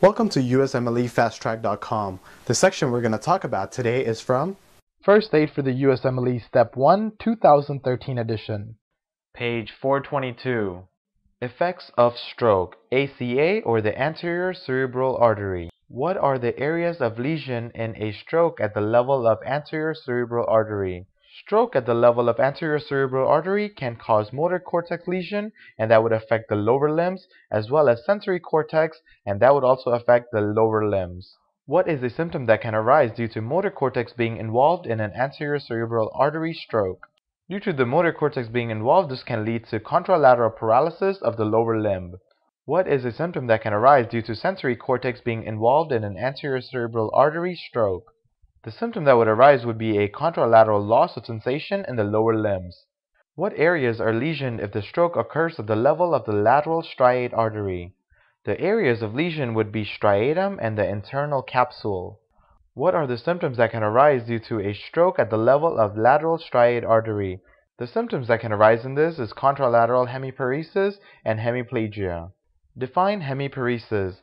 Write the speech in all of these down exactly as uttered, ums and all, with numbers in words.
Welcome to U S M L E fast track dot com. The section we're going to talk about today is from First Aid for the U S M L E Step one, two thousand thirteen edition. Page four twenty-two. Effects of stroke, A C A or the anterior cerebral artery. What are the areas of lesion in a stroke at the level of anterior cerebral artery? Stroke at the level of anterior cerebral artery can cause motor cortex lesion, and that would affect the lower limbs, as well as sensory cortex, and that would also affect the lower limbs. What is a symptom that can arise due to motor cortex being involved in an anterior cerebral artery stroke? Due to the motor cortex being involved, this can lead to contralateral paralysis of the lower limb. What is a symptom that can arise due to sensory cortex being involved in an anterior cerebral artery stroke? The symptom that would arise would be a contralateral loss of sensation in the lower limbs. What areas are lesioned if the stroke occurs at the level of the lateral striate artery? The areas of lesion would be striatum and the internal capsule. What are the symptoms that can arise due to a stroke at the level of lateral striate artery? The symptoms that can arise in this is contralateral hemiparesis and hemiplegia. Define hemiparesis.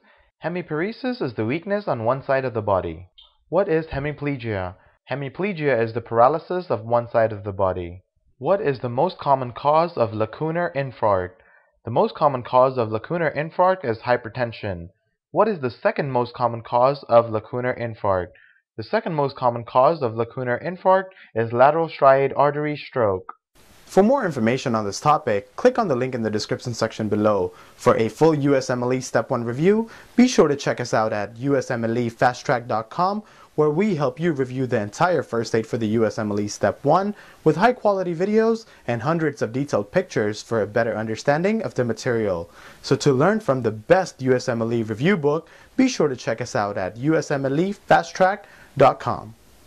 Hemiparesis is the weakness on one side of the body. What is hemiplegia? Hemiplegia is the paralysis of one side of the body. What is the most common cause of lacunar infarct? The most common cause of lacunar infarct is hypertension. What is the second most common cause of lacunar infarct? The second most common cause of lacunar infarct is lateral striate artery stroke. For more information on this topic, click on the link in the description section below. For a full U S M L E Step one review, be sure to check us out at U S M L E fast track dot com, where we help you review the entire First Aid for the U S M L E Step one with high quality videos and hundreds of detailed pictures for a better understanding of the material. So to learn from the best U S M L E review book, be sure to check us out at U S M L E fast track dot com.